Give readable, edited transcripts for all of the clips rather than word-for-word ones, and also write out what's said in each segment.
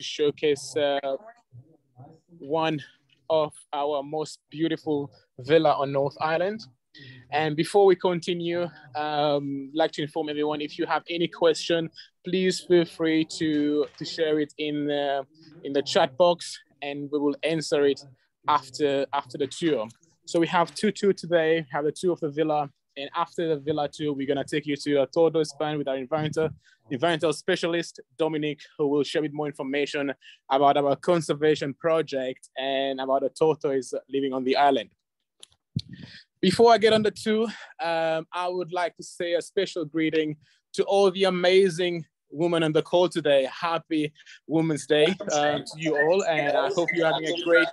showcase one of our most beautiful villa on North Island. And before we continue, I'd like to inform everyone, if you have any question, please feel free to share it in the chat box, and we will answer it after the tour. So we have two tours today, have the tour of the villa, and after the villa tour, we're gonna take you to a Todo Span with our environmental specialist, Dominic, who will share with more information about our conservation project and about the tortoise living on the island. Before I get on the tour, I would like to say a special greeting to all the amazing women on the call today. Happy Women's Day to you all, and I hope you're having a great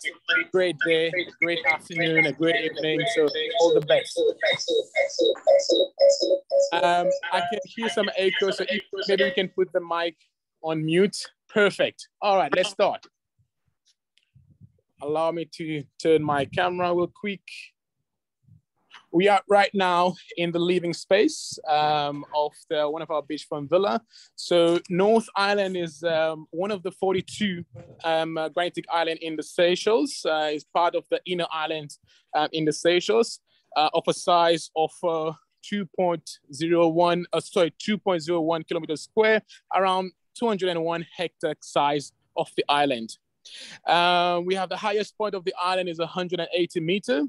day, great afternoon, a great evening, so all the best. I can hear some echo, so maybe you can put the mic on mute. Perfect. All right, let's start. Allow me to turn my camera real quick. We are right now in the living space of one of our beachfront villa. So North Island is one of the 42 granitic island in the Seychelles. It's part of the inner island in the Seychelles of a size of 2.01 kilometers square, around 201 hectare size of the island. We have the highest point of the island is 180 meter.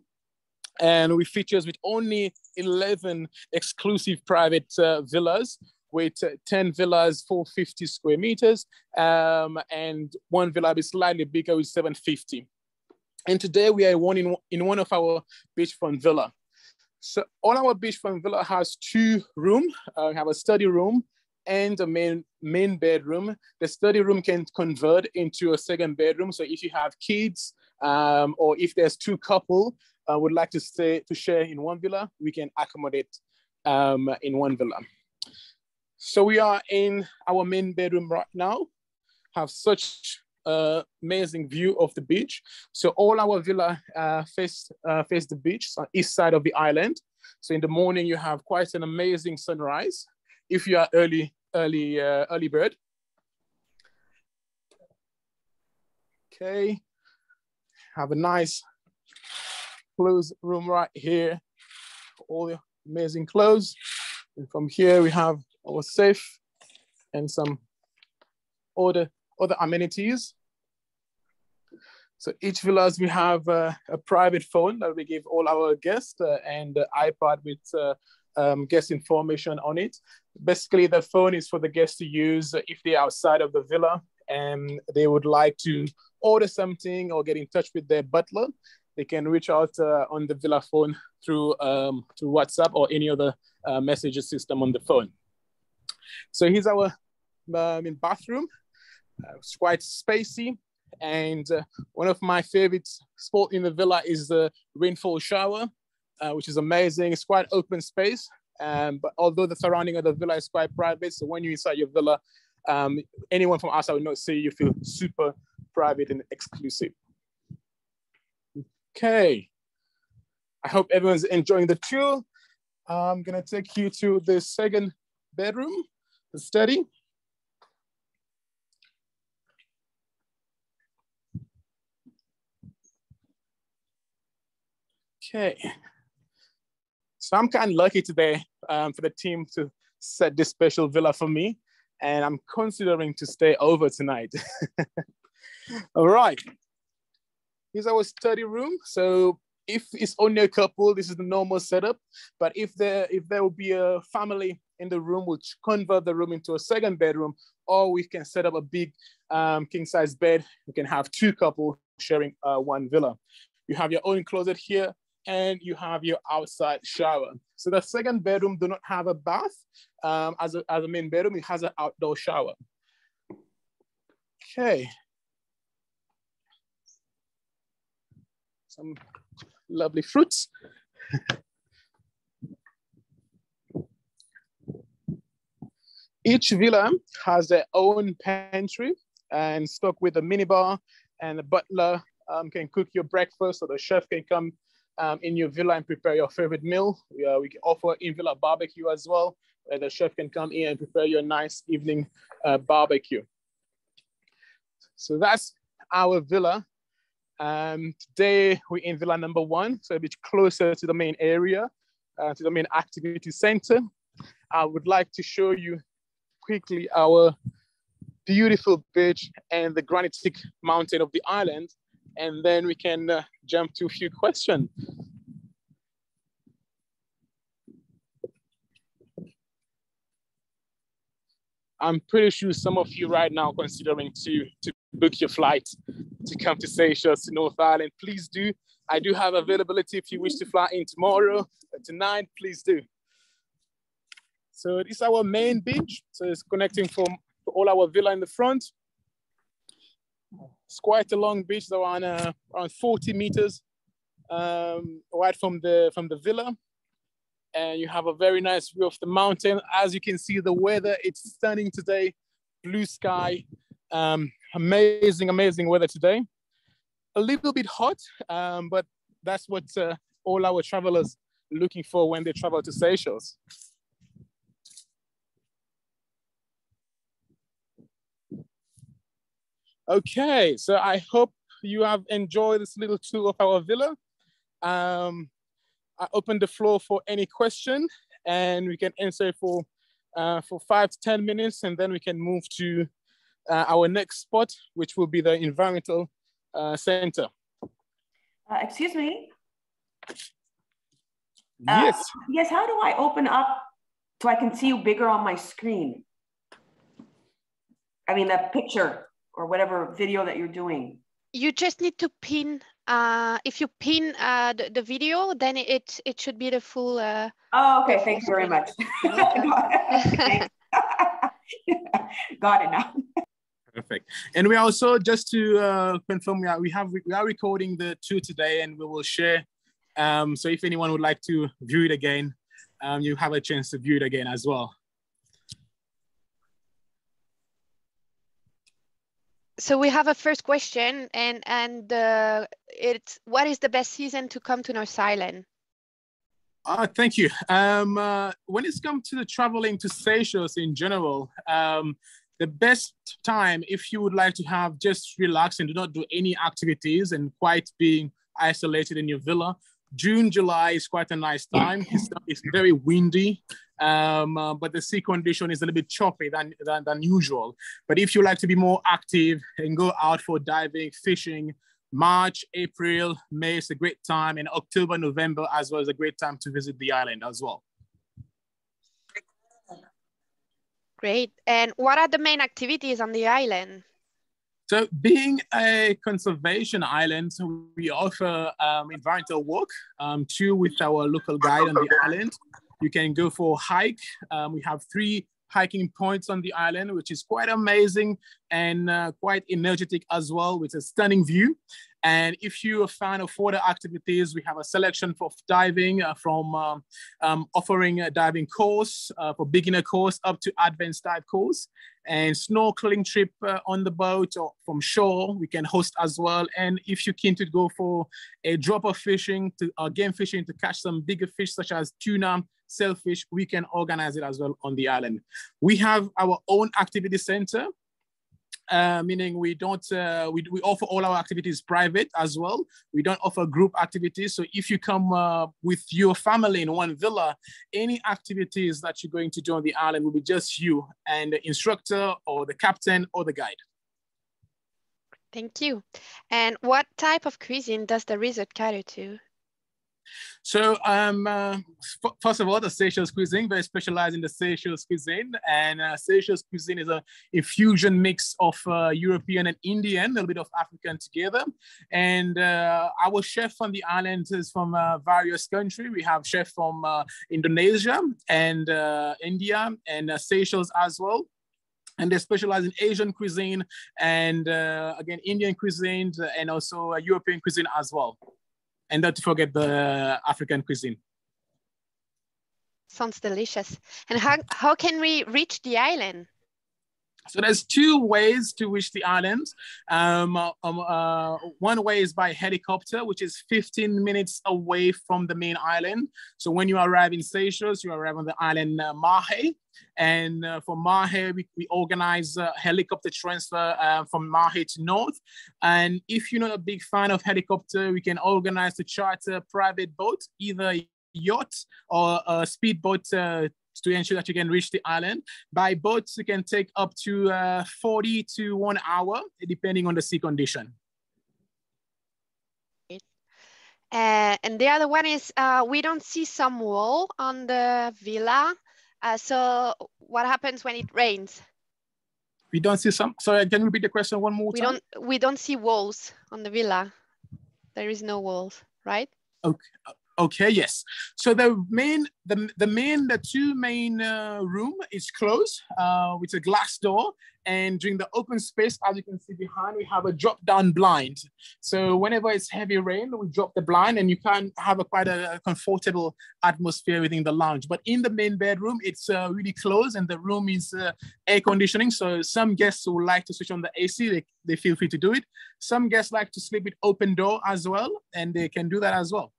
And we features with only 11 exclusive private villas, with 10 villas, 450 square meters, and one villa is slightly bigger with 750. And today we are in one of our beachfront villa. So all our beachfront villa has two rooms. We have a study room and a main bedroom. The study room can convert into a second bedroom. So if you have kids or if there's two couple, would like to share in one villa, we can accommodate in one villa. So we are in our main bedroom right now, have such amazing view of the beach. So all our villa face the beach, so east side of the island. So in the morning, you have quite an amazing sunrise if you are early bird. Okay, have a nice clothes room right here, all the amazing clothes. And from here we have our safe and some other amenities. So each villas we have a private phone that we give all our guests and iPad with guest information on it. Basically the phone is for the guests to use if they're outside of the villa and they would like to order something or get in touch with their butler. They can reach out on the villa phone through WhatsApp or any other message system on the phone. So here's our bathroom. It's quite spacey. And one of my favorite spots in the villa is the rainfall shower, which is amazing. It's quite open space. But although the surrounding of the villa is quite private, so when you're inside your villa, anyone from outside will not see you, feel super private and exclusive. Okay, I hope everyone's enjoying the tour. I'm gonna take you to the second bedroom, the study. Okay, so I'm kind of lucky today for the team to set this special villa for me, and I'm considering to stay over tonight. All right. Here's our study room. So if it's only a couple, this is the normal setup. But if there will be a family in the room, we'll convert the room into a second bedroom, or we can set up a big king-size bed. We can have two couples sharing one villa. You have your own closet here, and you have your outside shower. So the second bedroom do not have a bath as a main bedroom. It has an outdoor shower. Okay. Some lovely fruits. Each villa has their own pantry and stocked with a minibar, and the butler can cook your breakfast, or the chef can come in your villa and prepare your favorite meal. We can offer in-villa barbecue as well, where the chef can come in and prepare your nice evening barbecue. So that's our villa. Today we're in villa number one, so a bit closer to the main area, to the main activity center. I would like to show you quickly our beautiful beach and the granitic mountain of the island, and then we can jump to a few questions. I'm pretty sure some of you right now considering to book your flight to come to Seychelles, to North Island. Please do. I do have availability if you wish to fly in tomorrow or tonight, please do. So this is our main beach. So it's connecting from all our villa in the front. It's quite a long beach, so around 40 meters right from the villa. And you have a very nice view of the mountain. As you can see, the weather, it's stunning today. Blue sky, amazing, amazing weather today. A little bit hot, but that's what all our travelers are looking for when they travel to Seychelles. Okay, so I hope you have enjoyed this little tour of our villa. I open the floor for any question, and we can answer for 5 to 10 minutes, and then we can move to our next spot, which will be the environmental center. Excuse me? Yes. Yes, how do I open up so I can see you bigger on my screen? I mean, that picture or whatever video that you're doing. You just need to pin. If you pin the video, then it should be the full. Oh, okay. Thanks very much. Got it now. Perfect. And we also, just to confirm, we are recording the tour today, and we will share. So if anyone would like to view it again, you have a chance to view it again as well. So we have a first question, and it's, what is the best season to come to North Island? Thank you. When it's come to the traveling to Seychelles in general, the best time, if you would like to have just relax and do not do any activities and quite being isolated in your villa, June, July is quite a nice time. It's very windy, but the sea condition is a little bit choppy than usual. But if you like to be more active and go out for diving, fishing, March, April, May is a great time, and October, November as well is a great time to visit the island as well. Great. And what are the main activities on the island? So being a conservation island, we offer environmental walk two with our local guide on the island. You can go for a hike. We have 3 hiking points on the island, which is quite amazing and quite energetic as well, with a stunning view. And if you're a fan of water activities, we have a selection for diving offering a diving course for beginner course up to advanced dive course, and snorkeling trip on the boat or from shore we can host as well. And if you're keen to go for a drop of fishing to game fishing to catch some bigger fish such as tuna, sailfish, we can organize it as well on the island. We have our own activity center, meaning we offer all our activities private as well. We don't offer group activities. So if you come with your family in one villa, any activities that you're going to do on the island will be just you and the instructor or the captain or the guide. Thank you. And what type of cuisine does the resort cater to? So first of all, the Seychelles cuisine, very specialized in the Seychelles cuisine, and Seychelles cuisine is a fusion mix of European and Indian, a little bit of African together. And our chef on the island is from various countries. We have chef from Indonesia and India and Seychelles as well. And they specialize in Asian cuisine and again, Indian cuisine and also European cuisine as well. And not to forget the African cuisine. Sounds delicious. And how can we reach the island? So there's two ways to reach the island. One way is by helicopter, which is 15 minutes away from the main island. So when you arrive in Seychelles, you arrive on the island Mahe. And for Mahe, we organize helicopter transfer from Mahe to North. And if you're not a big fan of helicopter, we can organize to charter private boat, either yacht or a speedboat to ensure that you can reach the island. By boats, you can take up to 40 to 1 hour, depending on the sea condition. And the other one is we don't see some wall on the villa. So what happens when it rains? We don't see some, sorry, can you repeat the question one more time? We don't see walls on the villa. There is no walls, right? Okay. Okay, yes. So the two main room is closed with a glass door. And during the open space, as you can see behind, we have a drop-down blind. So whenever it's heavy rain, we drop the blind and you can have quite a comfortable atmosphere within the lounge. But in the main bedroom, it's really closed and the room is air conditioning. So some guests who like to switch on the AC, they feel free to do it. Some guests like to sleep with open door as well, and they can do that as well.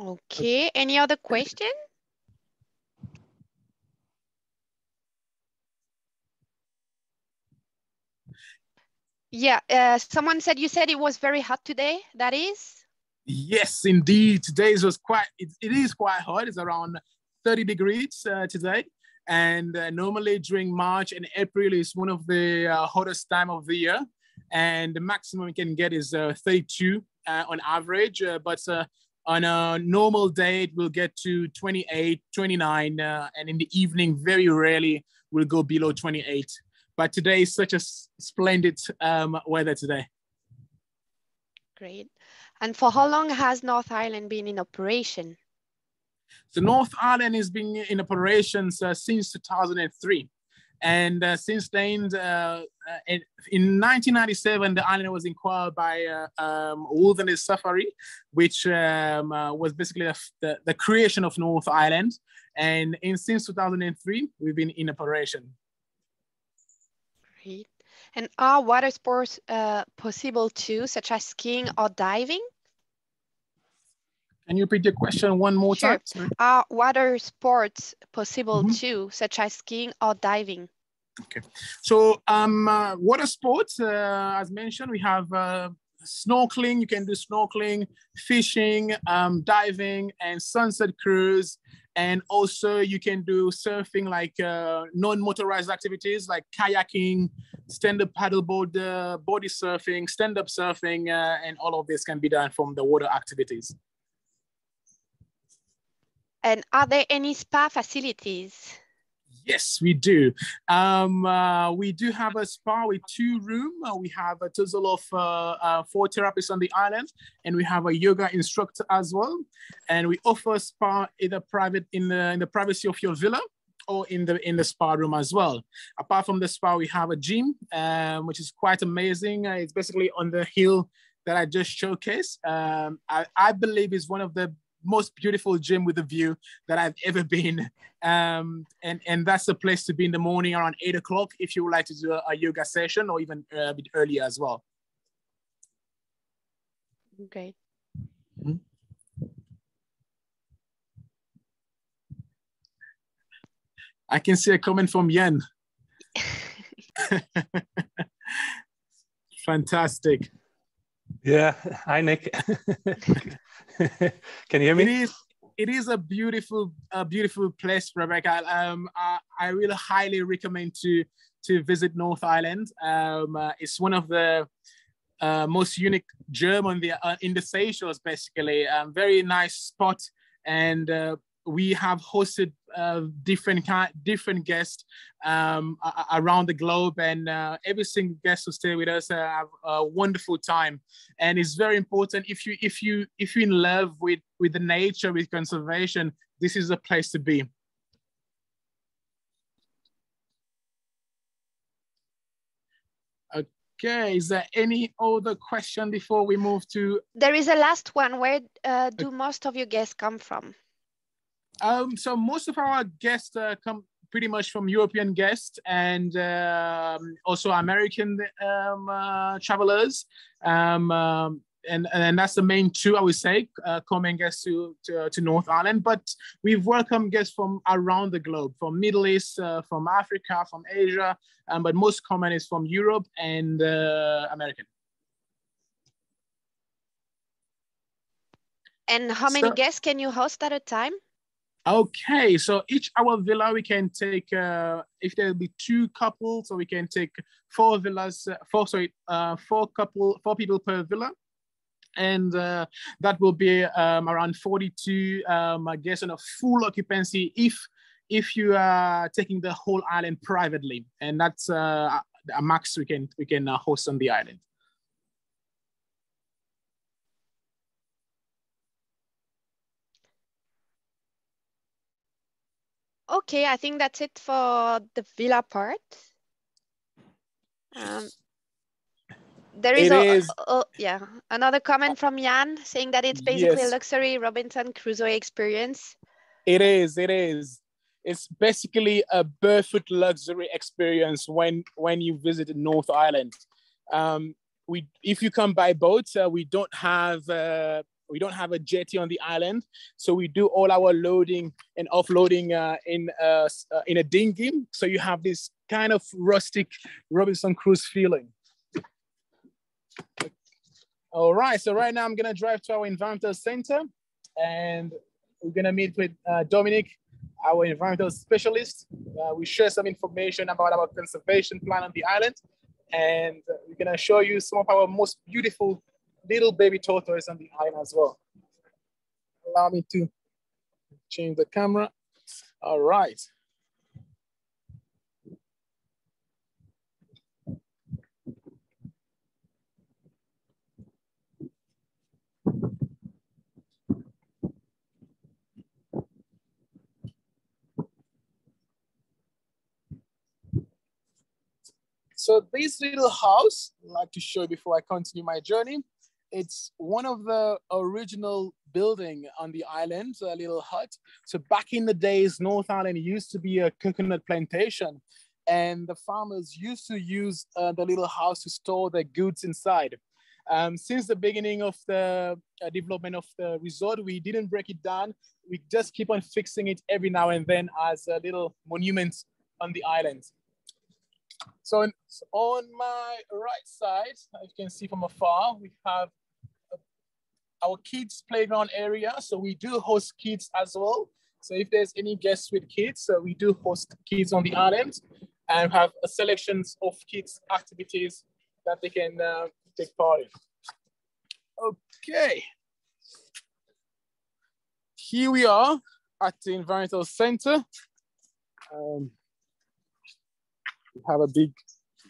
Okay, any other question? Yeah, someone said you said it was very hot today, that is? Yes, indeed. Today's was it is quite hot. It's around 30 degrees today. And normally during March and April is one of the hottest time of the year. And the maximum we can get is 32 on average, but on a normal day, it will get to 28, 29, and in the evening, very rarely will go below 28. But today is such a splendid weather today. Great. And for how long has North Island been in operation? So North Island has been in operations since 2003. And since then, in 1997, the island was inquired by Wilderness Safari, which was basically the creation of North Island. And since 2003, we've been in operation. Great. And are water sports possible too, such as skiing or diving? Can you repeat the question one more time? Sure. Are water sports possible too, such as skiing or diving? Okay. So water sports, as mentioned, we have snorkeling. You can do snorkeling, fishing, diving, and sunset cruise. And also you can do surfing, like non-motorized activities like kayaking, stand-up paddleboard, body surfing, stand-up surfing, and all of this can be done from the water activities. And are there any spa facilities? Yes, we do. We do have a spa with 2 rooms. We have a total of 4 therapists on the island, and we have a yoga instructor as well. And we offer spa either private in the privacy of your villa or in the spa room as well. Apart from the spa, we have a gym, which is quite amazing. It's basically on the hill that I just showcased. I believe is one of the most beautiful gym with a view that I've ever been. And that's the place to be in the morning around 8 o'clock if you would like to do a yoga session or even a bit earlier as well. Okay. I can see a comment from Yen. Fantastic. Yeah, hi Nick. Can you hear me? It is a beautiful place, Rebecca. I really highly recommend to visit North Island. It's one of the most unique gem in the Seychelles, basically. Very nice spot, and we have hosted different guests around the globe, and every single guest who stay with us have a wonderful time. And it's very important if you're in love with the nature, with conservation, this is the place to be. Okay, is there any other question before we move to? There is a last one. Where do most of your guests come from? So most of our guests come pretty much from European guests and also American travelers. And that's the main two, I would say, coming guests to North Island. But we've welcomed guests from around the globe, from Middle East, from Africa, from Asia, but most common is from Europe and American. And how many guests can you host at a time? Okay, so each our villa, we can take, if there'll be two couples, so we can take four people per villa. And that will be around 42, I guess, on a full occupancy if you are taking the whole island privately. And that's a max we can host on the island. Okay, I think that's it for the villa part. There is another comment from Jan saying that it's basically a luxury Robinson Crusoe experience. It is. It's basically a barefoot luxury experience when you visit North Island. If you come by boat, we don't have a jetty on the island, so we do all our loading and offloading in a dinghy. So you have this kind of rustic Robinson Crusoe feeling. All right, so right now I'm gonna drive to our environmental center, and we're gonna meet with Dominic, our environmental specialist. We share some information about our conservation plan on the island, and we're gonna show you some of our most beautiful little baby tortoise on the island as well. Allow me to change the camera. All right. So this little house, I'd like to show you before I continue my journey. It's one of the original building on the island, a little hut. So back in the days, North Island used to be a coconut plantation, and the farmers used to use the little house to store their goods inside. Since the beginning of the development of the resort, we didn't break it down. We just keep on fixing it every now and then as a little monument on the island. So on my right side, as you can see from afar, we have our kids playground area. So we do host kids as well. So if there's any guests with kids, we do host kids on the island and have a selection of kids activities that they can take part in. Okay. Here we are at the environmental center. Have a big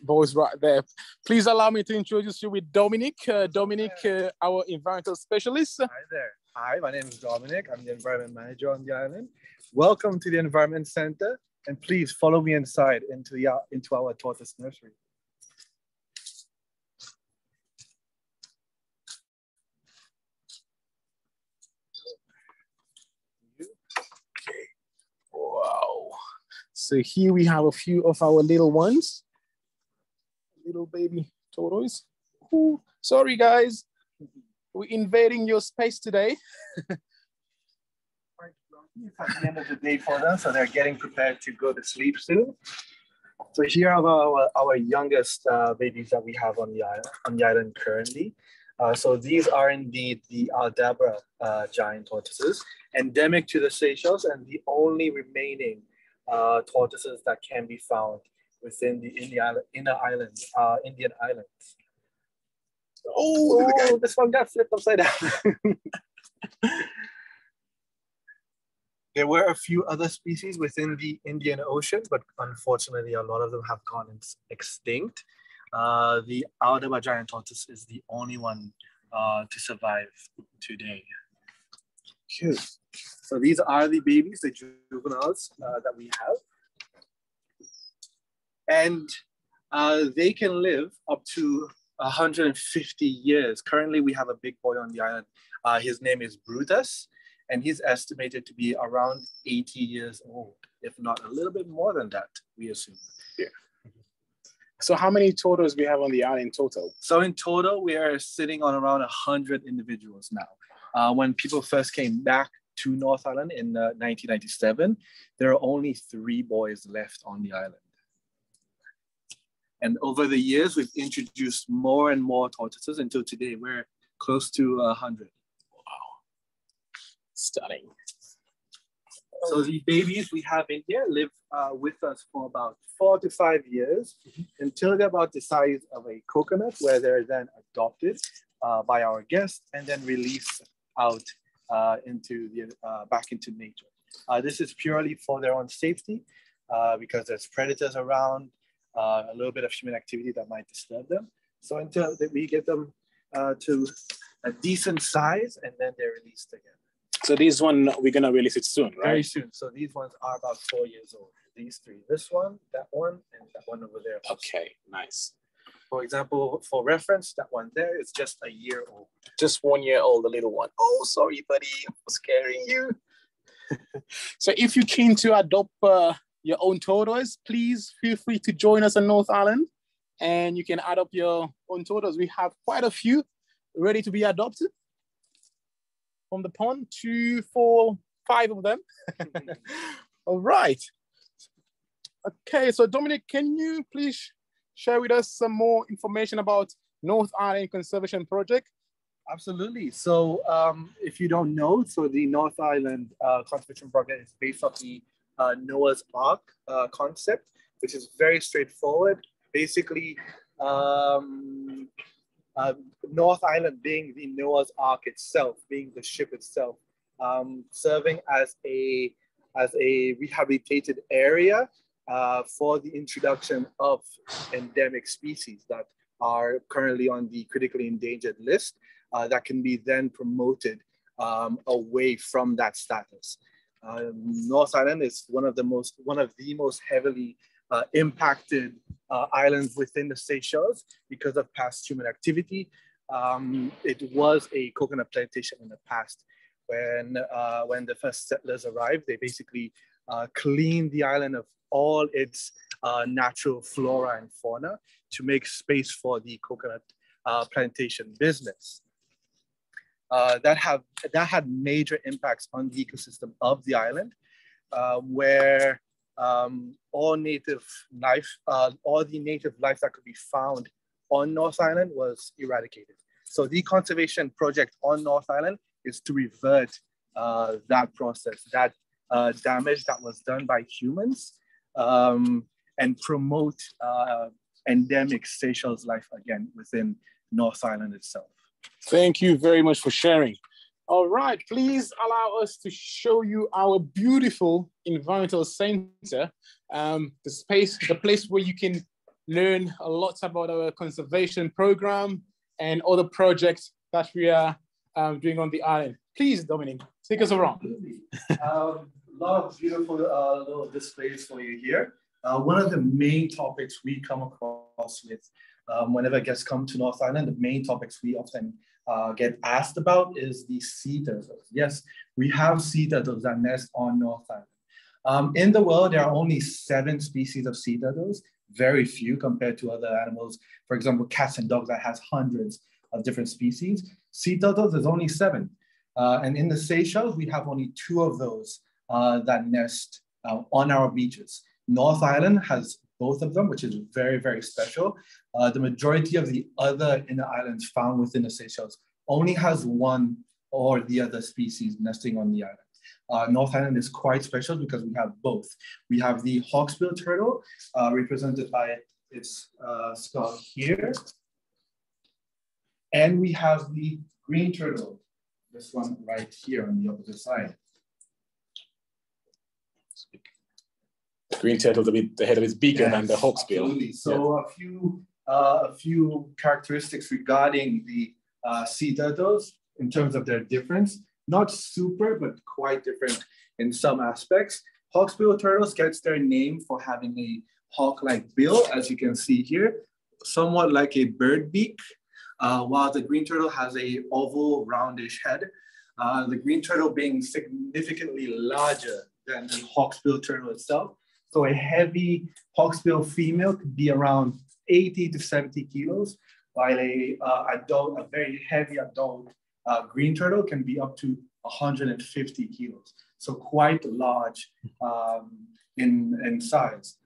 voice right there. Please allow me to introduce you with Dominic. Dominic, our environmental specialist. Hi there. Hi, my name is Dominic. I'm the environment manager on the island. Welcome to the environment center, and please follow me inside into our tortoise nursery. So here we have a few of our little ones, little baby tortoise. Ooh, sorry guys, we're invading your space today. It's at the end of the day for them, so they're getting prepared to go to sleep soon. So here are our youngest babies that we have on the island currently. So these are indeed the Aldabra giant tortoises, endemic to the Seychelles and the only remaining tortoises that can be found within the Indian islands. Oh, this one got flipped upside down. There were a few other species within the Indian Ocean, but unfortunately, a lot of them have gone extinct. The Aldabra giant tortoise is the only one to survive today. Cute. So these are the babies, the juveniles that we have. And they can live up to 150 years. Currently, we have a big boy on the island. His name is Brutus, and he's estimated to be around 80 years old, if not a little bit more than that, we assume. Yeah. So how many turtles do we have on the island in total? So in total, we are sitting on around 100 individuals now. When people first came back to North Island in 1997, there are only 3 boys left on the island. And over the years, we've introduced more and more tortoises until today, we're close to 100. Wow. Stunning. So the babies we have in here live with us for about 4 to 5 years, until they're about the size of a coconut, where they're then adopted by our guests and then released out back into nature. This is purely for their own safety because there's predators around, a little bit of human activity that might disturb them. So until we get them to a decent size, and then they're released again. So these one, we're gonna release it soon, right? Very soon. So these ones are about 4 years old. These 3, this one, that one, and that one over there. Okay, nice. For example, for reference, that one there is just a year old. Just 1 year old, the little one. Oh, sorry, buddy, for scaring you. So if you came to adopt your own turtles, please feel free to join us on North Island, and you can adopt your own turtles. We have quite a few ready to be adopted from the pond, 2, 4, 5 of them. All right. Okay, so Dominic, can you please share with us some more information about North Island Conservation Project? Absolutely. So if you don't know, so the North Island Conservation Project is based off the Noah's Ark concept, which is very straightforward. Basically, North Island being the Noah's Ark itself, being the ship itself, serving as a rehabilitated area for the introduction of endemic species that are currently on the critically endangered list that can be then promoted away from that status. North Island is one of the most heavily impacted islands within the Seychelles because of past human activity. It was a coconut plantation in the past. When the first settlers arrived, they basically cleaned the island of all its natural flora and fauna to make space for the coconut plantation business. That had major impacts on the ecosystem of the island, where all the native life that could be found on North Island was eradicated. So the conservation project on North Island is to revert that process, that damage that was done by humans, and promote endemic Seychelles life again within North Island itself. Thank you very much for sharing. All right, please allow us to show you our beautiful environmental center, the place where you can learn a lot about our conservation program and other projects that we are doing on the island. Please, Dominic, take us around. A lot of beautiful little displays for you here. One of the main topics we come across with whenever guests come to North Island, the main topics we often get asked about is the sea turtles. Yes, we have sea turtles that nest on North Island. In the world, there are only 7 species of sea turtles, very few compared to other animals. For example, cats and dogs that has hundreds of different species. Sea turtles is only 7. And in the Seychelles, we have only 2 of those that nest on our beaches. North Island has both of them, which is very, very special. The majority of the other inner islands found within the Seychelles only has one or the other species nesting on the island. North Island is quite special because we have both. We have the hawksbill turtle, represented by its skull here. And we have the green turtle, this one right here on the opposite side. Green turtle, the head of his beak, yes, and the hawksbill. Absolutely. So yes. a few characteristics regarding the sea turtles in terms of their difference. Not super, but quite different in some aspects. Hawksbill turtles gets their name for having a hawk-like bill, as you can see here, somewhat like a bird beak, while the green turtle has a oval, roundish head. The green turtle being significantly larger than the hawksbill turtle itself. So a heavy hawksbill female could be around 80 to 70 kilos, while a very heavy adult green turtle can be up to 150 kilos. So quite large in size.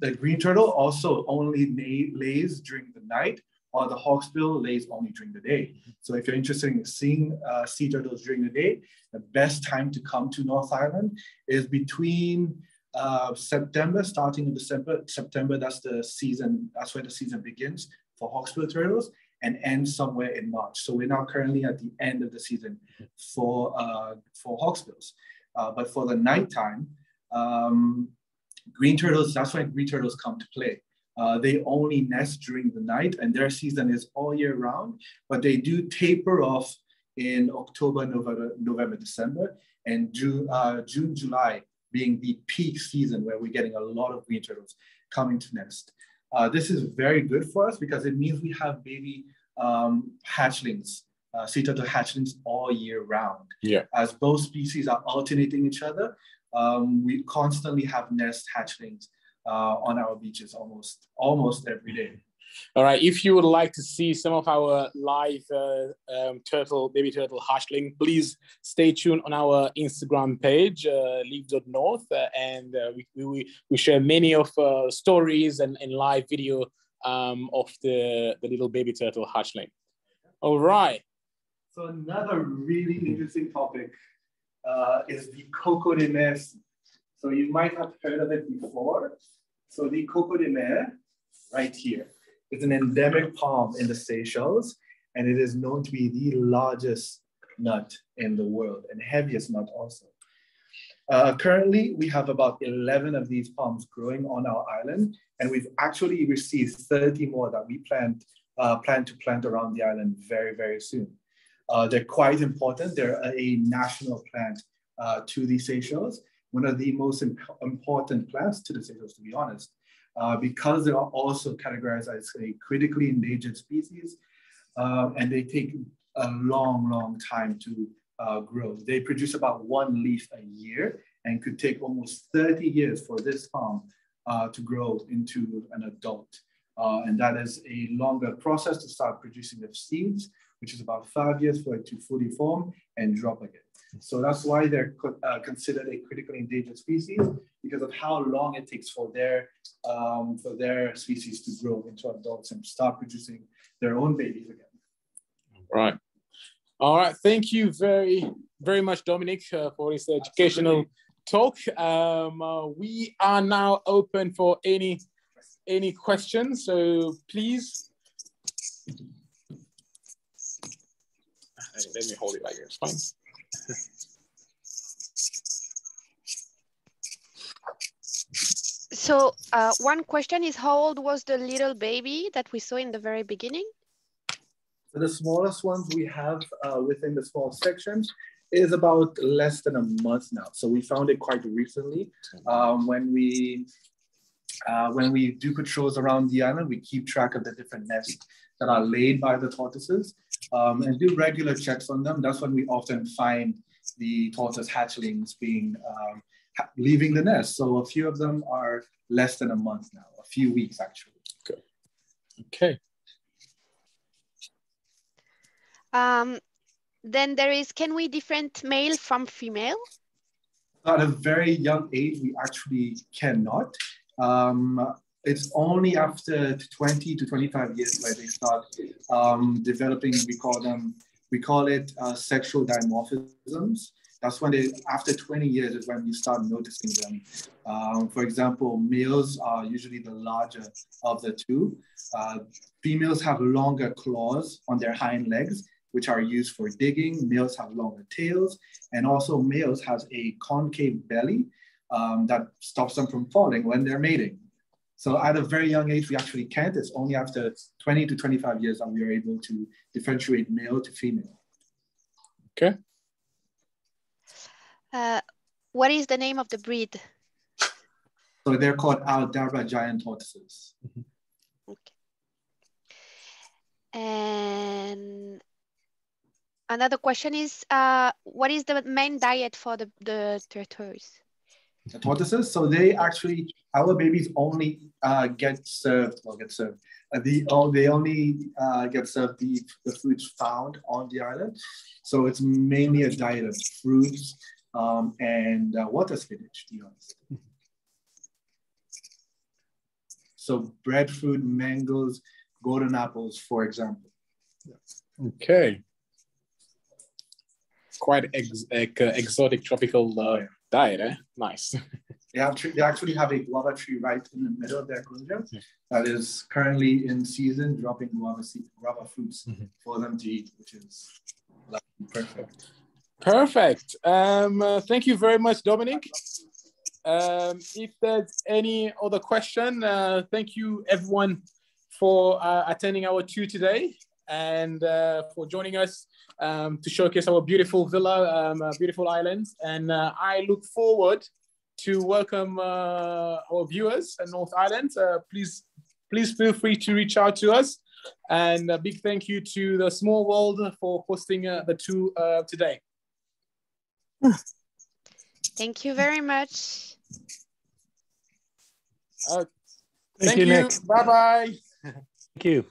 The green turtle also only lays during the night, or the hawksbill lays only during the day. So if you're interested in seeing sea turtles during the day, the best time to come to North Island is between September, starting in December. September, that's the season, that's where the season begins for hawksbill turtles, and ends somewhere in March. So we're now currently at the end of the season for hawksbills. But for the nighttime, green turtles, that's when green turtles come to play. They only nest during the night, and their season is all year round, but they do taper off in October, November, December, and June, July being the peak season where we're getting a lot of green turtles coming to nest. This is very good for us because it means we have baby hatchlings, sea turtle hatchlings all year round. Yeah. As both species are alternating each other, we constantly have nest hatchlings on our beaches almost every day. All right, if you would like to see some of our live baby turtle hatchling, please stay tuned on our Instagram page, leave.north, and we share many of stories and live video of the little baby turtle hatchling. All right. So another really interesting topic is the Coco de Mer. So you might have heard of it before. So the Coco de Mer, right here, is an endemic palm in the Seychelles, and it is known to be the largest nut in the world and heaviest nut also. Currently, we have about 11 of these palms growing on our island, and we've actually received 30 more that we plan to plant around the island very, very soon. They're quite important. They're a national plant to the Seychelles, one of the most important plants to the Seychelles, to be honest. Because they are also categorized as a critically endangered species, and they take a long, long time to grow. They produce about one leaf a year and could take almost 30 years for this palm to grow into an adult. And that is a longer process to start producing the seeds, which is about 5 years for it to fully form and drop again. So that's why they're considered a critically endangered species, because of how long it takes for their species to grow into adults and start producing their own babies again. Right. All right. Thank you very, very much, Dominic, for this educational talk. We are now open for any questions. So please. Let me hold it like it's fine. So one question is, how old was the little baby that we saw in the very beginning? So the smallest ones we have within the small section is about less than a month now. So we found it quite recently. When we do patrols around the island, we keep track of the different nests that are laid by the tortoises. And do regular checks on them. That's when we often find the tortoise hatchlings being leaving the nest. So a few of them are less than a month now, a few weeks actually. Okay. Okay. Then there is, can we differentiate male from female? At a very young age, we actually cannot. It's only after 20 to 25 years where they start developing, we call it sexual dimorphisms. That's when they, after 20 years is when you start noticing them. For example, males are usually the larger of the two. Females have longer claws on their hind legs, which are used for digging. Males have longer tails, and also males have a concave belly that stops them from falling when they're mating. So at a very young age, we actually can't. It's only after 20 to 25 years that we are able to differentiate male to female. Okay. What is the name of the breed? So they're called Aldabra giant tortoises. Mm-hmm. Okay. And Another question is, what is the main diet for the turtles? Tortoises. So they actually, our babies only get served, or get served. They only get served the foods found on the island. So it's mainly a diet of fruits and water spinach, to be honest. So breadfruit, mangoes, golden apples, for example. Yeah. Okay. Quite exotic tropical diet, eh? Nice. They actually have a guava tree right in the middle of their enclosure that is currently in season, dropping guava fruits for them to eat, which is perfect. Perfect. Thank you very much, Dominic. If there's any other question, thank you everyone for attending our tour today and for joining us to showcase our beautiful villa, beautiful islands. And I look forward to welcome our viewers at North Island. Please feel free to reach out to us. And a big thank you to the Small World for hosting the tour today. Thank you very much. Thank you. Bye-bye. Thank you.